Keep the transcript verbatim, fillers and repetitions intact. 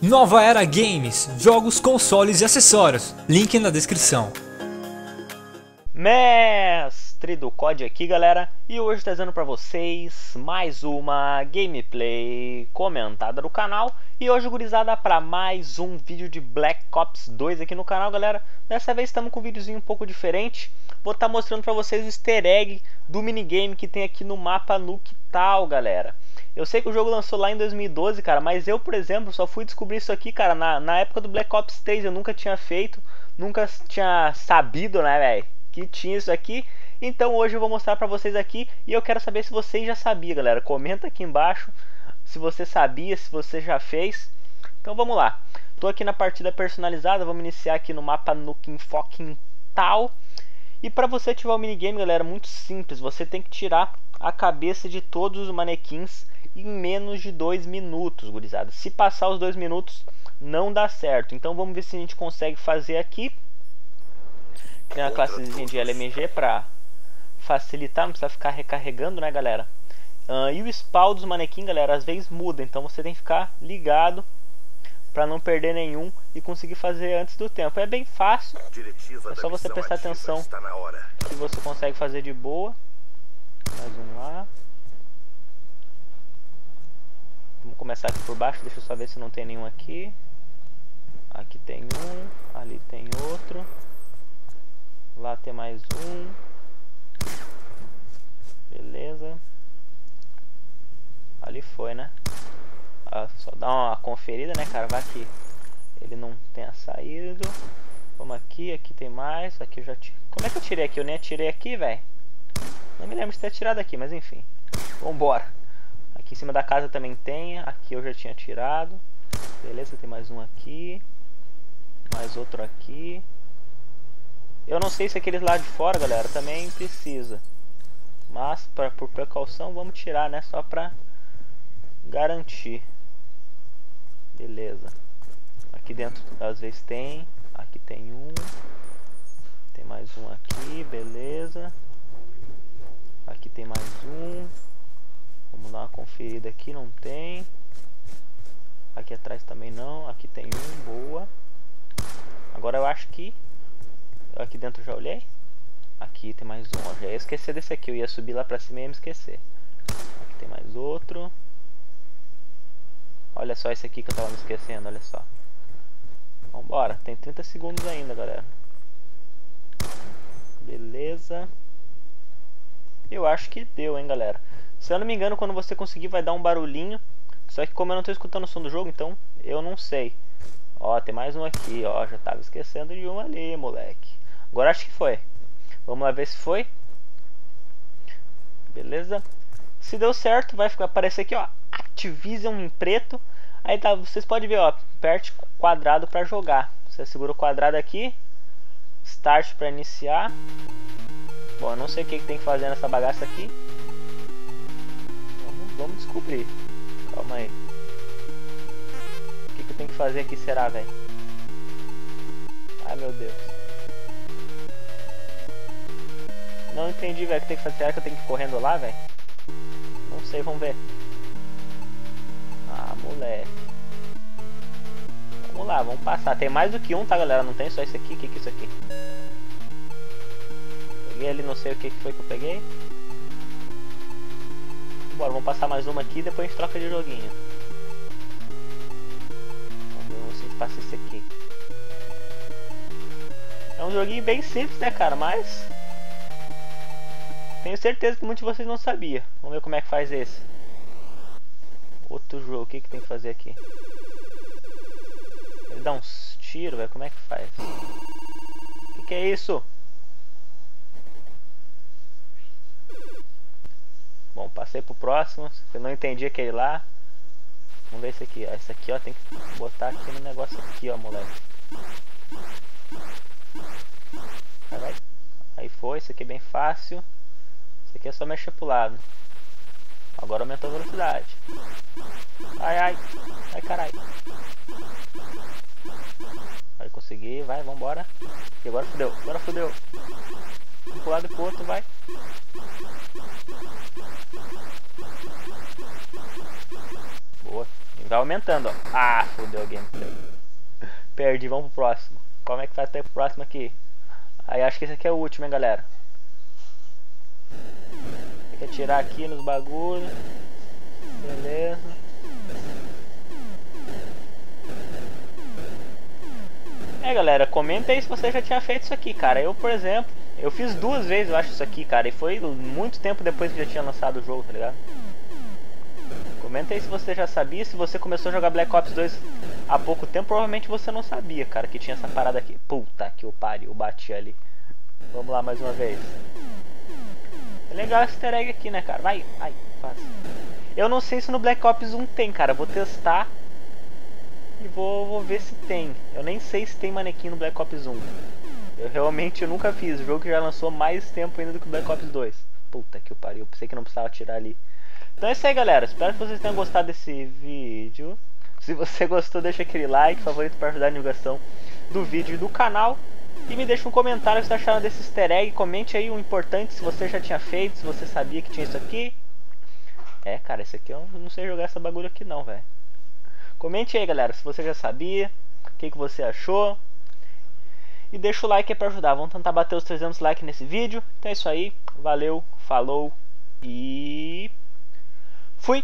Nova Era Games, jogos, consoles e acessórios. Link na descrição. Mestre do C O D aqui, galera, e hoje trazendo para vocês mais uma gameplay comentada do canal. E hoje, gurizada, para mais um vídeo de Black Ops dois aqui no canal, galera. Dessa vez estamos com um videozinho um pouco diferente. Vou estar tá mostrando para vocês o easter egg do minigame que tem aqui no mapa Nuketown, galera. Eu sei que o jogo lançou lá em dois mil e doze, cara, mas eu, por exemplo, só fui descobrir isso aqui, cara, na, na época do Black Ops três. Eu nunca tinha feito, nunca tinha sabido, né, velho, que tinha isso aqui. Então hoje eu vou mostrar pra vocês aqui e eu quero saber se vocês já sabiam, galera. Comenta aqui embaixo se você sabia, se você já fez. Então vamos lá. Tô aqui na partida personalizada, vamos iniciar aqui no mapa Nuketown. E pra você ativar o minigame, galera, é muito simples. Você tem que tirar a cabeça de todos os manequins em menos de dois minutos, gurizada. Se passar os dois minutos, não dá certo. Então vamos ver se a gente consegue fazer aqui. Tem uma classezinha de L M G pra facilitar, não precisa ficar recarregando, né, galera? Uh, e o spawn dos manequins, galera, às vezes muda. Então você tem que ficar ligado pra não perder nenhum e conseguir fazer antes do tempo. É bem fácil, é só você prestar atenção que você consegue fazer de boa. Mais um lá. Vamos começar aqui por baixo, deixa eu só ver se não tem nenhum aqui. Aqui tem um, ali tem outro. Lá tem mais um. Beleza. Ali foi, né? Ah, só dá uma conferida, né, cara? Vai que ele não tenha saído. Vamos aqui, aqui tem mais. Aqui eu já tirei. Como é que eu tirei aqui? Eu nem atirei aqui, velho. Não me lembro de ter atirado aqui, mas enfim. Vambora. Aqui em cima da casa também tem. Aqui eu já tinha tirado. Beleza, tem mais um aqui. Mais outro aqui. Eu não sei se aqueles lá de fora, galera, também precisa. Mas, pra, por precaução, vamos tirar, né? Só pra garantir. Beleza. Aqui dentro, às vezes, tem. Aqui tem um. Tem mais um aqui, beleza. Aqui tem mais um. Vamos dar uma conferida aqui, não tem. Aqui atrás também não. Aqui tem um, boa. Agora eu acho que... Aqui dentro eu já olhei. Aqui tem mais um, ó. Já ia esquecer desse aqui. Eu ia subir lá pra cima e ia me esquecer. Aqui tem mais outro. Olha só esse aqui que eu tava me esquecendo, olha só. Vambora, tem trinta segundos ainda, galera. Beleza. Eu acho que deu, hein, galera. Se eu não me engano, quando você conseguir vai dar um barulhinho. Só que como eu não tô escutando o som do jogo, então eu não sei. Ó, tem mais um aqui, ó. Já tava esquecendo de um ali, moleque. Agora acho que foi. Vamos lá ver se foi. Beleza. Se deu certo, vai ficar, aparecer aqui, ó, Activision em preto. Aí tá, vocês podem ver, ó, aperte quadrado pra jogar. Você segura o quadrado aqui. Start pra iniciar. Bom, eu não sei o que, que tem que fazer nessa bagaça aqui. Vamos, vamos descobrir. Calma aí. O que, que eu tenho que fazer aqui, será, velho? Ai, meu Deus. Não entendi, velho, o que tem que fazer. Será que eu tenho que ir correndo lá, velho? Não sei, vamos ver. Ah, moleque. Vamos lá, vamos passar. Tem mais do que um, tá, galera? Não tem só isso aqui. O que que é isso aqui? Peguei ali, não sei o que foi que eu peguei. Bora, vamos passar mais uma aqui e depois a gente troca de joguinho. Vamos ver se a gente passa esse aqui. É um joguinho bem simples, né, cara? Mas... tenho certeza que muitos de vocês não sabiam. Vamos ver como é que faz esse. Outro jogo, o que que tem que fazer aqui? Ele dá uns tiros, velho, como é que faz? O que que é isso? Bom, passei pro próximo. Eu não entendi aquele lá. Vamos ver esse aqui, ó. Esse aqui, ó, tem que botar aqui no negócio aqui, ó, moleque. Caralho. Aí foi, isso aqui é bem fácil. Isso aqui é só mexer pro lado. Agora aumentou a velocidade. Ai, ai. Ai, carai. Aí consegui, vai, vambora. E agora fodeu, agora fodeu. Um pro lado e pro outro, vai. Boa, Tá aumentando, ó. Ah, fodeu a gameplay. Perdi, vamos pro próximo. Como é que faz até pro próximo aqui? Aí acho que esse aqui é o último, hein, galera. Tem que atirar aqui nos bagulhos. Beleza. É, galera, comenta aí se você já tinha feito isso aqui, cara. Eu, por exemplo, eu fiz duas vezes, eu acho, isso aqui, cara. E foi muito tempo depois que já tinha lançado o jogo, tá ligado? Comenta aí se você já sabia. Se você começou a jogar Black Ops dois há pouco tempo, provavelmente você não sabia, cara, que tinha essa parada aqui. Puta que eu pariu, eu bati ali. Vamos lá mais uma vez. É legal esse easter egg aqui, né, cara? Vai, vai, passa. Eu não sei se no Black Ops um tem, cara. Vou testar e vou, vou ver se tem. Eu nem sei se tem manequim no Black Ops um. Eu realmente nunca fiz. O jogo que já lançou mais tempo ainda do que o Black Ops dois. Puta que eu pariu, eu pensei que não precisava tirar ali. Então é isso aí, galera. Espero que vocês tenham gostado desse vídeo. Se você gostou, deixa aquele like, favorito, para ajudar a divulgação do vídeo e do canal. E me deixa um comentário o que vocês acharam desse easter egg. Comente aí o importante, se você já tinha feito, se você sabia que tinha isso aqui. É, cara, esse aqui eu não sei jogar essa bagulho aqui não, velho. Comente aí, galera, se você já sabia, o que, que você achou. E deixa o like aí pra ajudar. Vamos tentar bater os trezentos likes nesse vídeo. Então é isso aí. Valeu, falou e... fui!